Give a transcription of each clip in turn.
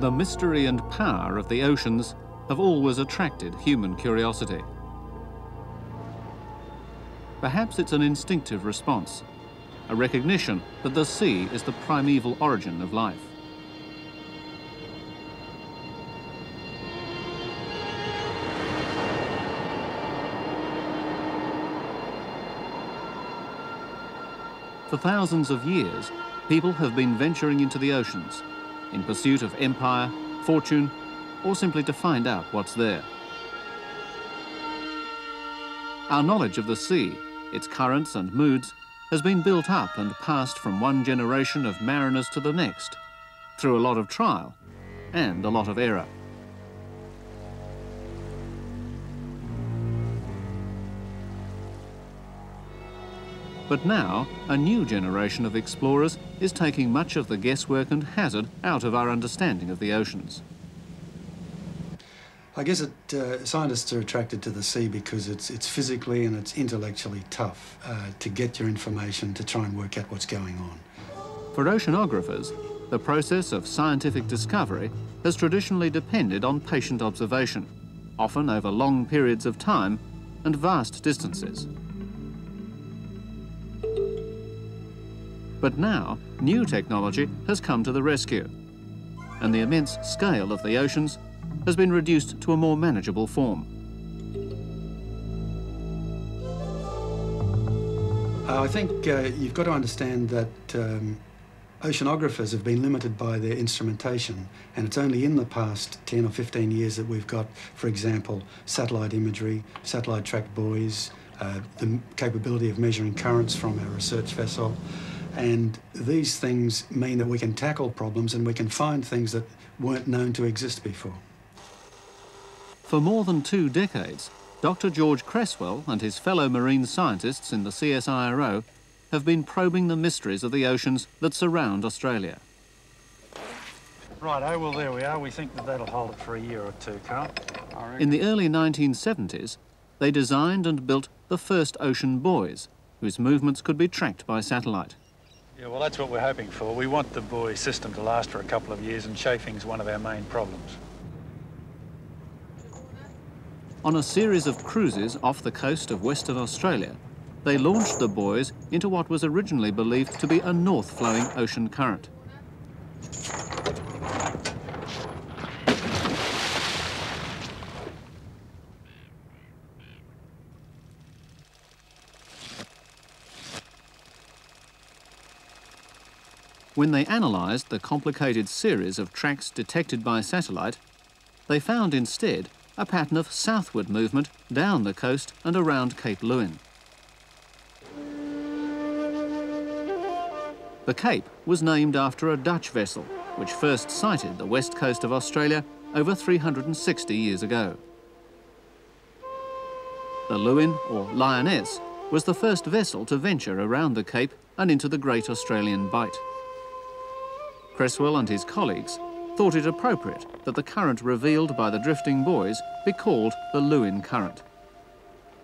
the mystery and power of the oceans have always attracted human curiosity. Perhaps it's an instinctive response, a recognition that the sea is the primeval origin of life. For thousands of years, people have been venturing into the oceans in pursuit of empire, fortune, or simply to find out what's there. Our knowledge of the sea, its currents and moods, has been built up and passed from one generation of mariners to the next, through a lot of trial and a lot of error. But now, a new generation of explorers is taking much of the guesswork and hazard out of our understanding of the oceans. I guess scientists are attracted to the sea because it's physically and it's intellectually tough to get your information, to try and work out what's going on. For oceanographers, the process of scientific discovery has traditionally depended on patient observation, often over long periods of time and vast distances. But now, new technology has come to the rescue, and the immense scale of the oceans has been reduced to a more manageable form. I think you've got to understand that oceanographers have been limited by their instrumentation, and it's only in the past 10 or 15 years that we've got, for example, satellite imagery, satellite tracked buoys, the capability of measuring currents from our research vessel. And these things mean that we can tackle problems and we can find things that weren't known to exist before. For more than 2 decades, Dr. George Cresswell and his fellow marine scientists in the CSIRO have been probing the mysteries of the oceans that surround Australia. Righto, well there we are. We think that that'll hold it for a year or two, Carl. In the early 1970s, they designed and built the first ocean buoys, whose movements could be tracked by satellite. Yeah, well, that's what we're hoping for. We want the buoy system to last for a couple of years, and chafing's one of our main problems. On a series of cruises off the coast of Western Australia, they launched the buoys into what was originally believed to be a north-flowing ocean current. When they analysed the complicated series of tracks detected by satellite, they found instead a pattern of southward movement down the coast and around Cape Leeuwin. The cape was named after a Dutch vessel, which first sighted the west coast of Australia over 360 years ago. The Leeuwin, or Lioness, was the first vessel to venture around the cape and into the Great Australian Bight. Cresswell and his colleagues thought it appropriate that the current revealed by the drifting buoys be called the Leeuwin Current.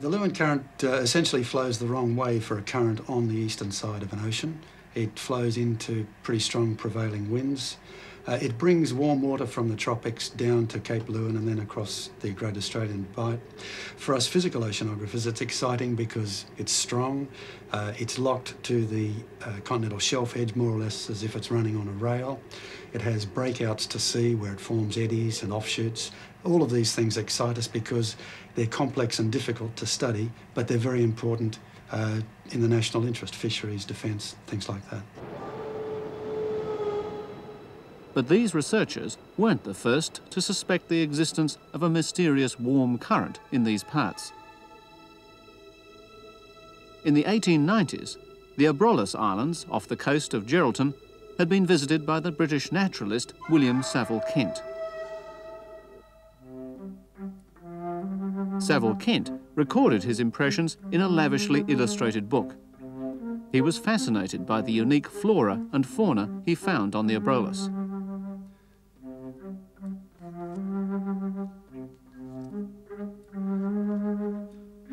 The Leeuwin Current essentially flows the wrong way for a current on the eastern side of an ocean. It flows into pretty strong prevailing winds. It brings warm water from the tropics down to Cape Leeuwin and then across the Great Australian Bight. For us physical oceanographers, it's exciting because it's strong. It's locked to the continental shelf edge more or less as if it's running on a rail. It has breakouts to sea where it forms eddies and offshoots. All of these things excite us because they're complex and difficult to study, but they're very important in the national interest, fisheries, defence, things like that. But these researchers weren't the first to suspect the existence of a mysterious warm current in these parts. In the 1890s, the Abrolhos Islands off the coast of Geraldton had been visited by the British naturalist William Saville-Kent. Saville-Kent recorded his impressions in a lavishly illustrated book. He was fascinated by the unique flora and fauna he found on the Abrolhos.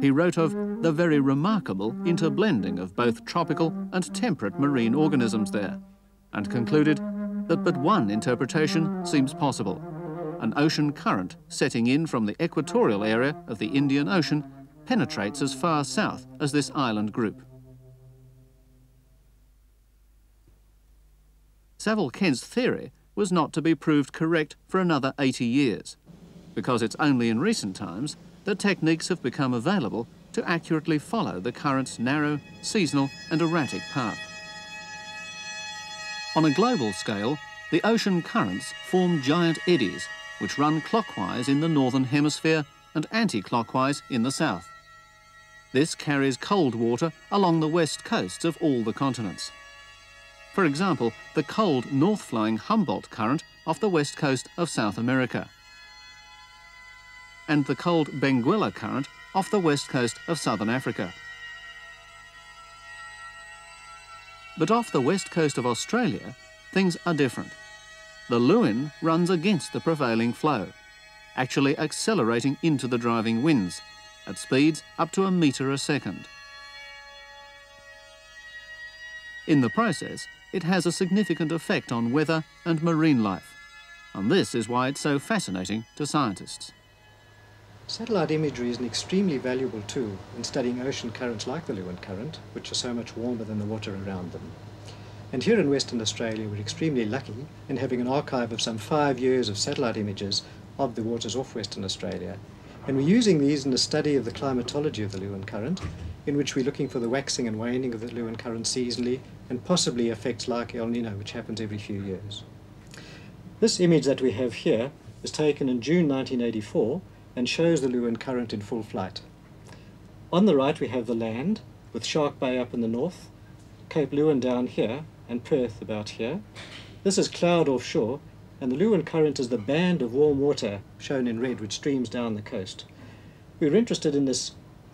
He wrote of the very remarkable interblending of both tropical and temperate marine organisms there, and concluded that but one interpretation seems possible, an ocean current setting in from the equatorial area of the Indian Ocean penetrates as far south as this island group. Saville-Kent's theory was not to be proved correct for another 80 years, because it's only in recent times that techniques have become available to accurately follow the current's narrow, seasonal and erratic path. On a global scale, the ocean currents form giant eddies which run clockwise in the northern hemisphere and anti-clockwise in the south. This carries cold water along the west coasts of all the continents. For example, the cold north-flowing Humboldt Current off the west coast of South America, and the cold Benguela Current off the west coast of southern Africa. But off the west coast of Australia, things are different. The Leeuwin runs against the prevailing flow, actually accelerating into the driving winds at speeds up to 1 metre a second. In the process, it has a significant effect on weather and marine life, and this is why it's so fascinating to scientists. Satellite imagery is an extremely valuable tool in studying ocean currents like the Leeuwin Current, which are so much warmer than the water around them. And here in Western Australia, we're extremely lucky in having an archive of some 5 years of satellite images of the waters off Western Australia. And we're using these in the study of the climatology of the Leeuwin Current, in which we're looking for the waxing and waning of the Leeuwin Current seasonally, and possibly effects like El Niño, which happens every few years. This image that we have here was taken in June 1984 and shows the Leeuwin Current in full flight. On the right we have the land, with Shark Bay up in the north, Cape Leeuwin down here, and Perth about here. This is cloud offshore, and the Leeuwin Current is the band of warm water, shown in red, which streams down the coast. We're interested in this,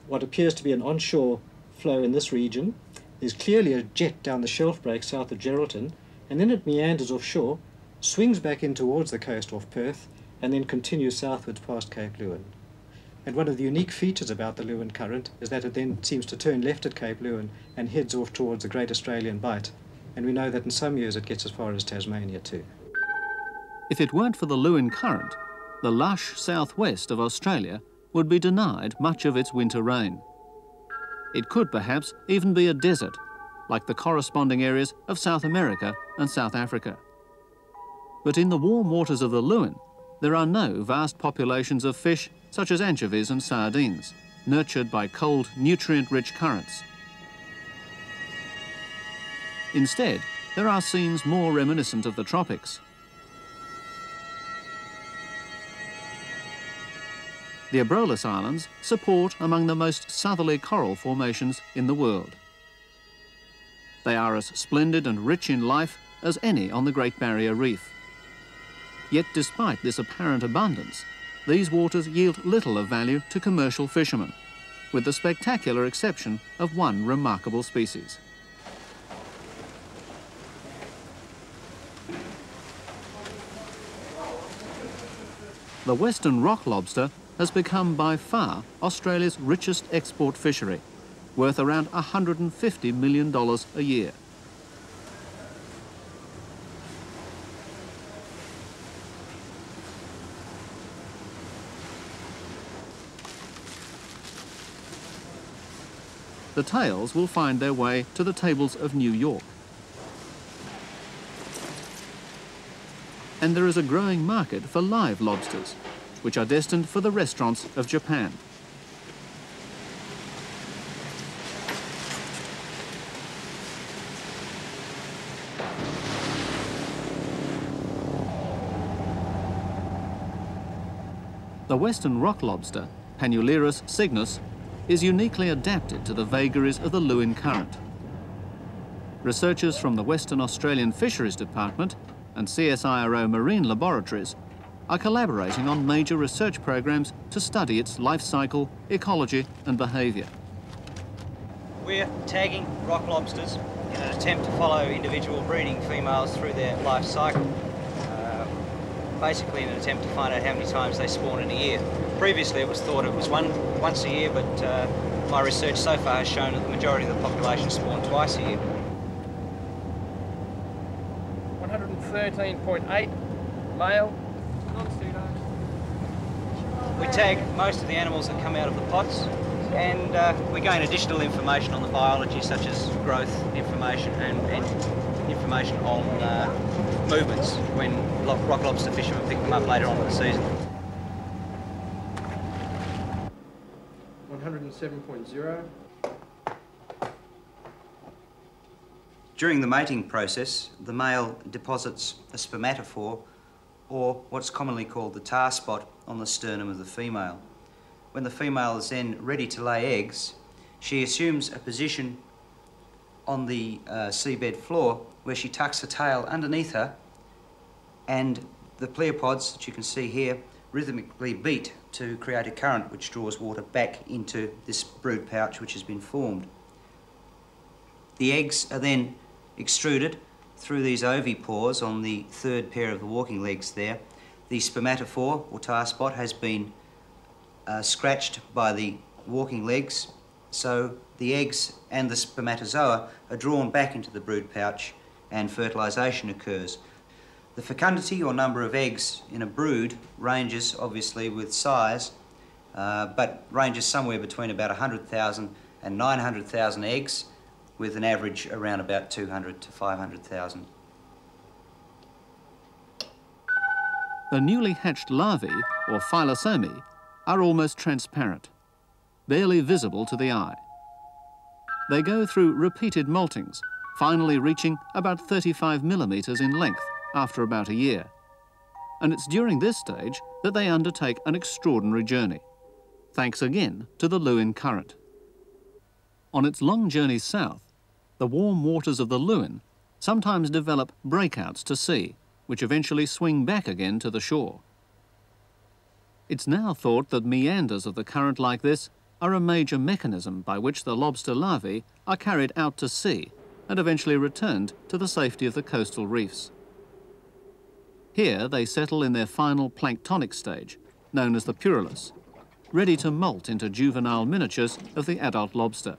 what appears to be an onshore flow in this region. There's clearly a jet down the shelf break south of Geraldton, and then it meanders offshore, swings back in towards the coast off Perth, and then continues southwards past Cape Leeuwin. And one of the unique features about the Leeuwin Current is that it then seems to turn left at Cape Leeuwin and heads off towards the Great Australian Bight, and we know that in some years it gets as far as Tasmania too. If it weren't for the Leeuwin Current, the lush southwest of Australia would be denied much of its winter rain. It could perhaps even be a desert, like the corresponding areas of South America and South Africa. But in the warm waters of the Leeuwin, there are no vast populations of fish such as anchovies and sardines, nurtured by cold, nutrient-rich currents. Instead, there are scenes more reminiscent of the tropics. The Abrolhos Islands support among the most southerly coral formations in the world. They are as splendid and rich in life as any on the Great Barrier Reef. Yet despite this apparent abundance, these waters yield little of value to commercial fishermen, with the spectacular exception of one remarkable species. The western rock lobster has become by far Australia's richest export fishery, worth around $150 million a year. The tales will find their way to the tables of New York. And there is a growing market for live lobsters, which are destined for the restaurants of Japan. The western rock lobster, Panulirus cygnus, is uniquely adapted to the vagaries of the Leeuwin Current. Researchers from the Western Australian Fisheries Department and CSIRO marine laboratories are collaborating on major research programs to study its life cycle, ecology and behaviour. We're tagging rock lobsters in an attempt to follow individual breeding females through their life cycle, basically in an attempt to find out how many times they spawn in a year. Previously it was thought it was once a year, but my research so far has shown that the majority of the population spawn twice a year. 150 13.8, male, non-pseudo. We tag most of the animals that come out of the pots, and we gain additional information on the biology, such as growth information and information on movements when rock lobster fishermen pick them up later on in the season. 107.0. During the mating process, the male deposits a spermatophore, or what's commonly called the tar spot, on the sternum of the female. When the female is then ready to lay eggs, she assumes a position on the seabed floor where she tucks her tail underneath her, and the pleopods that you can see here rhythmically beat to create a current which draws water back into this brood pouch which has been formed. The eggs are then extruded through these ovipores on the third pair of the walking legs there. The spermatophore, or tar spot, has been scratched by the walking legs, so the eggs and the spermatozoa are drawn back into the brood pouch and fertilisation occurs. The fecundity, or number of eggs in a brood, ranges obviously with size, but ranges somewhere between about 100,000 and 900,000 eggs, with an average around about 200 to 500,000. The newly hatched larvae, or phylosomi, are almost transparent, barely visible to the eye. They go through repeated moltings, finally reaching about 35 millimetres in length after about a year. And it's during this stage that they undertake an extraordinary journey, thanks again to the Leeuwin Current. On its long journey south, the warm waters of the Leeuwin sometimes develop breakouts to sea, which eventually swing back again to the shore. It's now thought that meanders of the current like this are a major mechanism by which the lobster larvae are carried out to sea and eventually returned to the safety of the coastal reefs. Here they settle in their final planktonic stage, known as the purulus, ready to molt into juvenile miniatures of the adult lobster.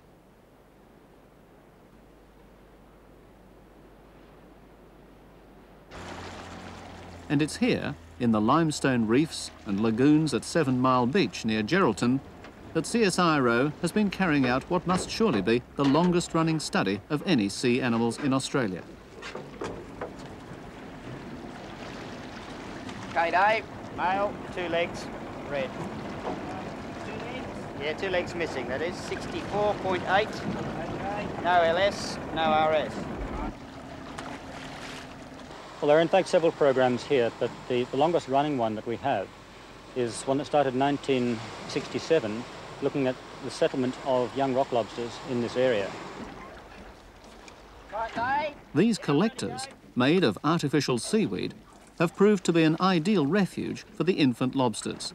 And it's here, in the limestone reefs and lagoons at 7 Mile Beach near Geraldton, that CSIRO has been carrying out what must surely be the longest running study of any sea animals in Australia. Grade A, male, 2 legs, red. 2 legs? Yeah, 2 legs missing, that is. 64.8, no LS, no RS. Well, there are in fact several programs here, but the longest running one that we have is one that started in 1967, looking at the settlement of young rock lobsters in this area. These collectors, made of artificial seaweed, have proved to be an ideal refuge for the infant lobsters.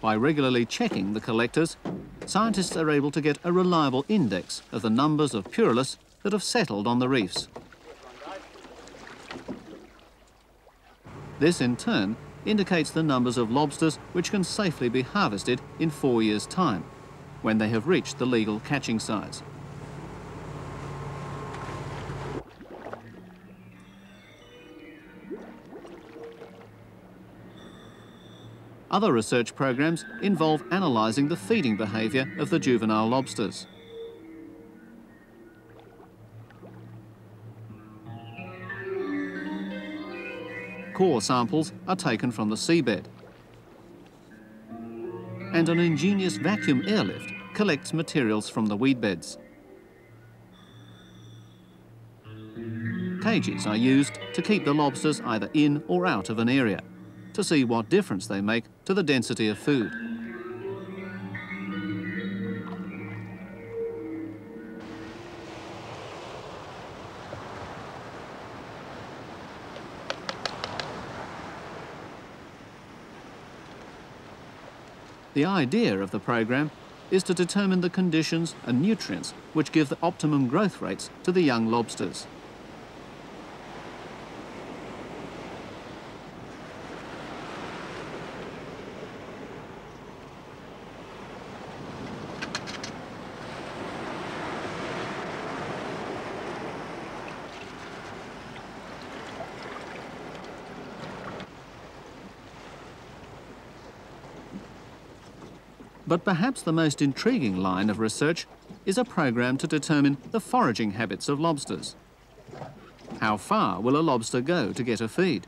By regularly checking the collectors, scientists are able to get a reliable index of the numbers of purulus that have settled on the reefs. This, in turn, indicates the numbers of lobsters which can safely be harvested in 4 years' time, when they have reached the legal catching size. Other research programs involve analysing the feeding behaviour of the juvenile lobsters. Core samples are taken from the seabed, and an ingenious vacuum airlift collects materials from the weedbeds. Cages are used to keep the lobsters either in or out of an area, to see what difference they make to the density of food. The idea of the program is to determine the conditions and nutrients which give the optimum growth rates to the young lobsters. But perhaps the most intriguing line of research is a program to determine the foraging habits of lobsters. How far will a lobster go to get a feed?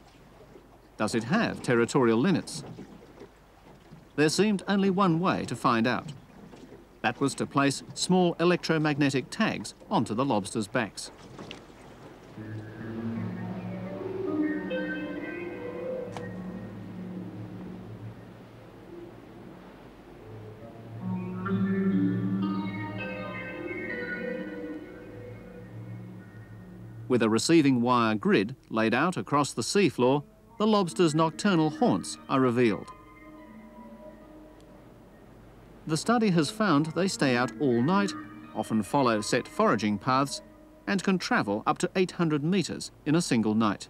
Does it have territorial limits? There seemed only one way to find out. That was to place small electromagnetic tags onto the lobsters' backs. With a receiving wire grid laid out across the seafloor, the lobster's nocturnal haunts are revealed. The study has found they stay out all night, often follow set foraging paths, and can travel up to 800 metres in a single night.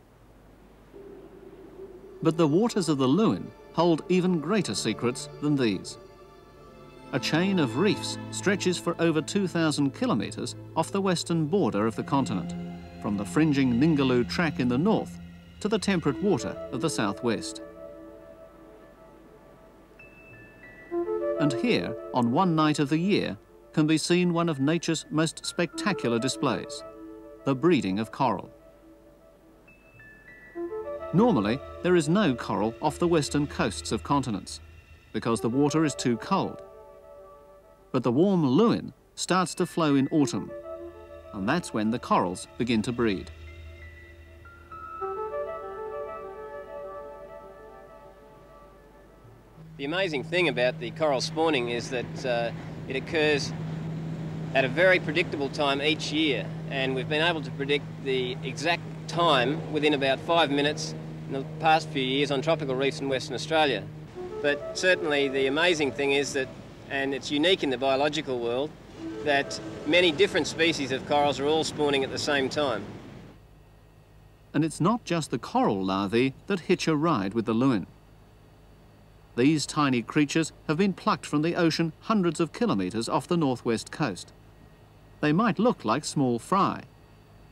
But the waters of the Leeuwin hold even greater secrets than these. A chain of reefs stretches for over 2,000 kilometres off the western border of the continent, from the fringing Ningaloo track in the north to the temperate water of the southwest. And here, on one night of the year, can be seen one of nature's most spectacular displays, the breeding of coral. Normally, there is no coral off the western coasts of continents because the water is too cold. But the warm Leeuwin starts to flow in autumn, and that's when the corals begin to breed. The amazing thing about the coral spawning is that it occurs at a very predictable time each year, and we've been able to predict the exact time within about 5 minutes in the past few years on tropical reefs in Western Australia. But certainly the amazing thing is that, and it's unique in the biological world, that many different species of corals are all spawning at the same time. And it's not just the coral larvae that hitch a ride with the Leeuwin. These tiny creatures have been plucked from the ocean hundreds of kilometres off the northwest coast. They might look like small fry.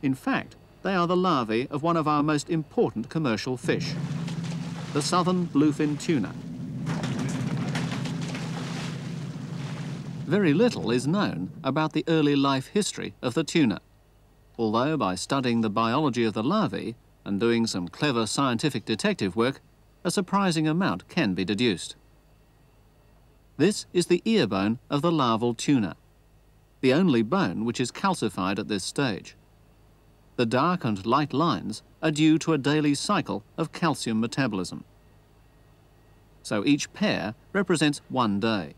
In fact, they are the larvae of one of our most important commercial fish, the southern bluefin tuna. Very little is known about the early life history of the tuna, although by studying the biology of the larvae and doing some clever scientific detective work, a surprising amount can be deduced. This is the ear bone of the larval tuna, the only bone which is calcified at this stage. The dark and light lines are due to a daily cycle of calcium metabolism. So each pair represents one day.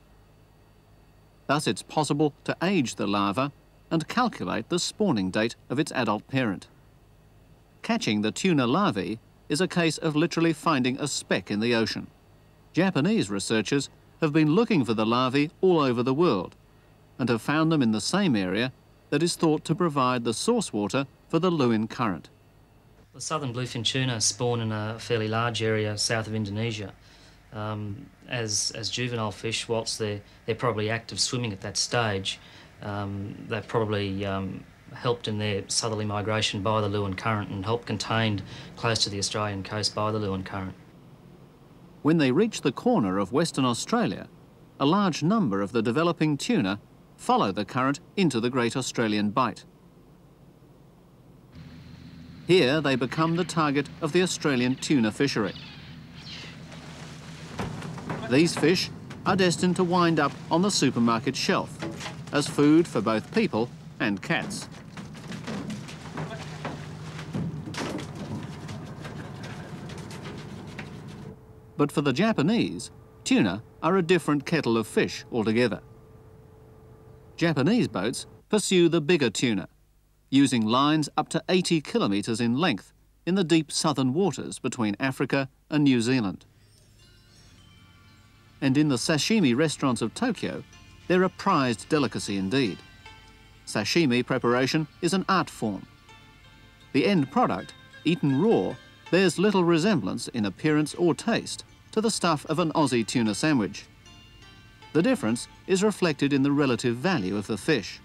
Thus, it's possible to age the larva and calculate the spawning date of its adult parent. Catching the tuna larvae is a case of literally finding a speck in the ocean. Japanese researchers have been looking for the larvae all over the world and have found them in the same area that is thought to provide the source water for the Leeuwin Current. The southern bluefin tuna spawn in a fairly large area south of Indonesia. As juvenile fish, whilst they're probably active swimming at that stage, they've probably helped in their southerly migration by the Leeuwin Current and helped contained close to the Australian coast by the Leeuwin Current. When they reach the corner of Western Australia, a large number of the developing tuna follow the current into the Great Australian Bight. Here they become the target of the Australian tuna fishery. These fish are destined to wind up on the supermarket shelf as food for both people and cats. But for the Japanese, tuna are a different kettle of fish altogether. Japanese boats pursue the bigger tuna, using lines up to 80 kilometres in length in the deep southern waters between Africa and New Zealand. And in the sashimi restaurants of Tokyo, they're a prized delicacy indeed. Sashimi preparation is an art form. The end product, eaten raw, bears little resemblance in appearance or taste to the stuff of an Aussie tuna sandwich. The difference is reflected in the relative value of the fish.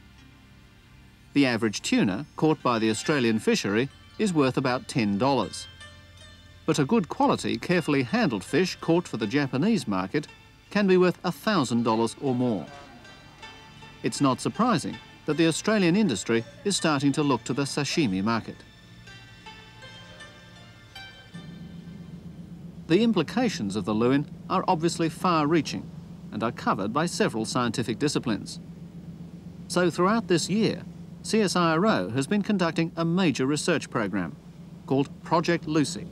The average tuna caught by the Australian fishery is worth about $10. But a good quality, carefully handled fish caught for the Japanese market can be worth $1,000 or more. It's not surprising that the Australian industry is starting to look to the sashimi market. The implications of the Leeuwin are obviously far-reaching and are covered by several scientific disciplines. So throughout this year, CSIRO has been conducting a major research program called Project Lucy.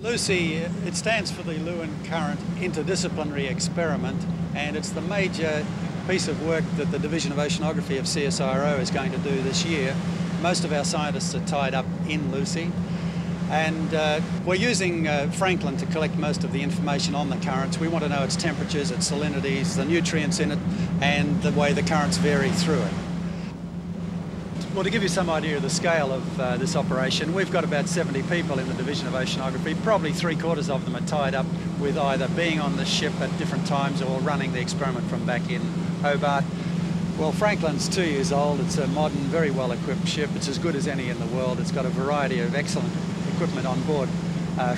Lucy, it stands for the Leeuwin Current Interdisciplinary Experiment, and it's the major piece of work that the Division of Oceanography of CSIRO is going to do this year. Most of our scientists are tied up in Lucy. And we're using Franklin to collect most of the information on the currents. We want to know its temperatures, its salinities, the nutrients in it, and the way the currents vary through it. Well, to give you some idea of the scale of this operation, we've got about 70 people in the Division of Oceanography. Probably three-quarters of them are tied up with either being on the ship at different times or running the experiment from back in Hobart. Well, Franklin's 2 years old. It's a modern, very well-equipped ship. It's as good as any in the world. It's got a variety of excellent equipment on board.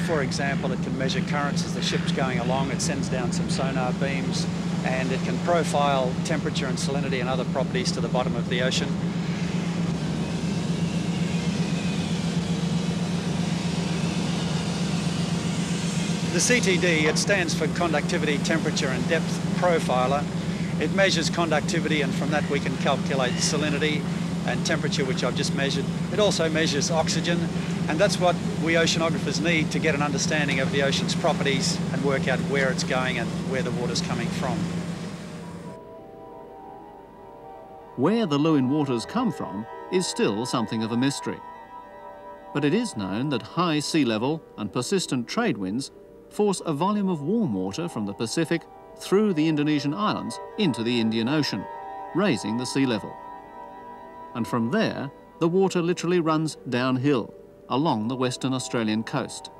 For example, it can measure currents as the ship's going along, it sends down some sonar beams, and it can profile temperature and salinity and other properties to the bottom of the ocean. The CTD, it stands for Conductivity, Temperature and Depth Profiler. It measures conductivity, and from that we can calculate salinity and temperature, which I've just measured. It also measures oxygen, and that's what we oceanographers need to get an understanding of the ocean's properties and work out where it's going and where the water's coming from. Where the Leeuwin waters come from is still something of a mystery. But it is known that high sea level and persistent trade winds force a volume of warm water from the Pacific through the Indonesian islands into the Indian Ocean, raising the sea level. And from there, the water literally runs downhill along the Western Australian coast.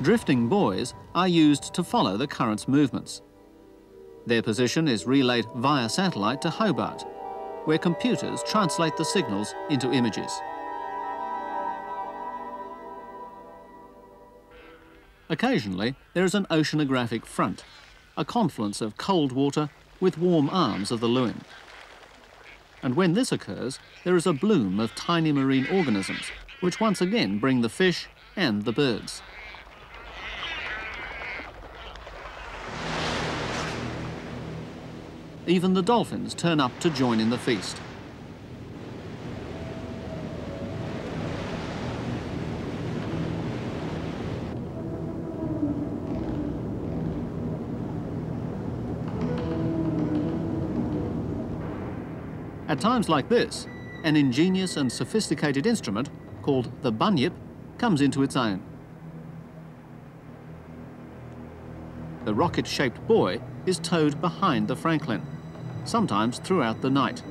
Drifting buoys are used to follow the current's movements. Their position is relayed via satellite to Hobart, where computers translate the signals into images. Occasionally, there is an oceanographic front, a confluence of cold water with warm arms of the Leeuwin. And when this occurs, there is a bloom of tiny marine organisms, which once again bring the fish and the birds. Even the dolphins turn up to join in the feast. At times like this, an ingenious and sophisticated instrument called the bunyip comes into its own. The rocket-shaped buoy is towed behind the Franklin, sometimes throughout the night.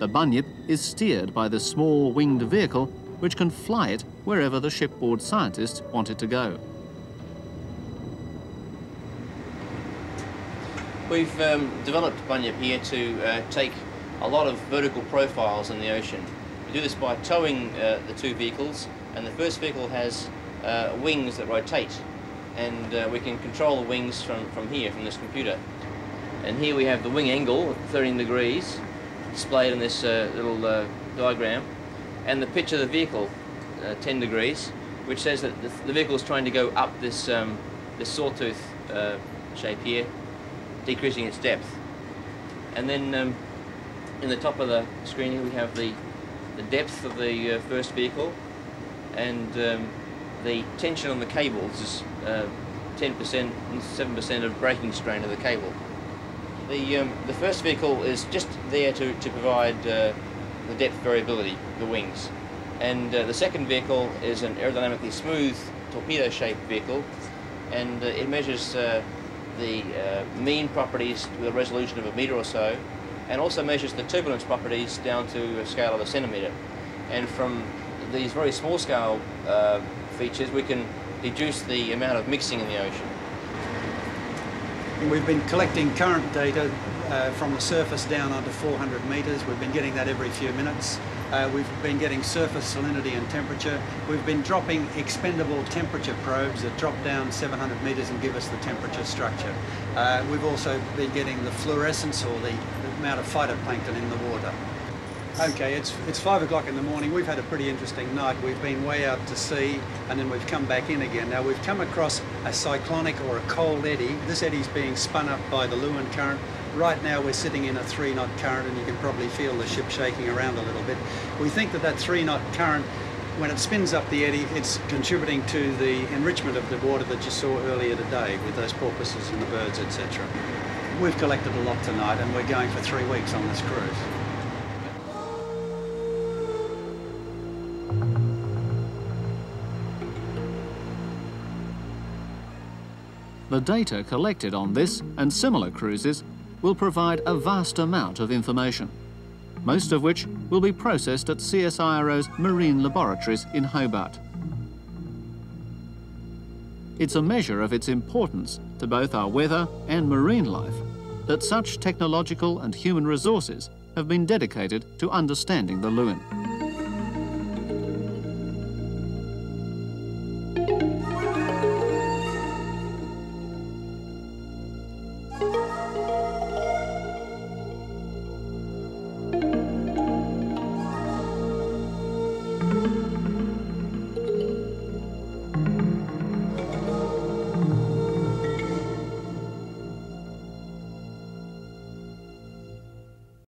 The bunyip is steered by the small winged vehicle which can fly it wherever the shipboard scientists want it to go. We've developed bunyip here to take a lot of vertical profiles in the ocean. We do this by towing the two vehicles, and the first vehicle has wings that rotate, and we can control the wings from here, from this computer. And here we have the wing angle at 13 degrees displayed in this little diagram, and the pitch of the vehicle, 10 degrees, which says that the vehicle is trying to go up this, this sawtooth shape here, decreasing its depth. And then in the top of the screen here we have the depth of the first vehicle, and the tension on the cables is 10% and 7% of braking strain of the cable. The first vehicle is just there to provide the depth variability, the wings. And the second vehicle is an aerodynamically smooth torpedo-shaped vehicle, and it measures the mean properties with a resolution of a metre or so, and also measures the turbulence properties down to a scale of a centimetre. And from these very small-scale features, we can deduce the amount of mixing in the ocean. And we've been collecting current data from the surface down under 400 metres. We've been getting that every few minutes. We've been getting surface salinity and temperature. We've been dropping expendable temperature probes that drop down 700 metres and give us the temperature structure. We've also been getting the fluorescence or the amount of phytoplankton in the water. Okay, it's 5 o'clock in the morning. We've had a pretty interesting night. We've been way out to sea and then we've come back in again. Now we've come across a cyclonic or a cold eddy. This eddy's being spun up by the Leeuwin Current. Right now we're sitting in a 3-knot current and you can probably feel the ship shaking around a little bit. We think that that 3-knot current, when it spins up the eddy, it's contributing to the enrichment of the water that you saw earlier today with those porpoises and the birds, etc. We've collected a lot tonight and we're going for 3 weeks on this cruise. The data collected on this and similar cruises will provide a vast amount of information, most of which will be processed at CSIRO's marine laboratories in Hobart. It's a measure of its importance to both our weather and marine life that such technological and human resources have been dedicated to understanding the Leeuwin.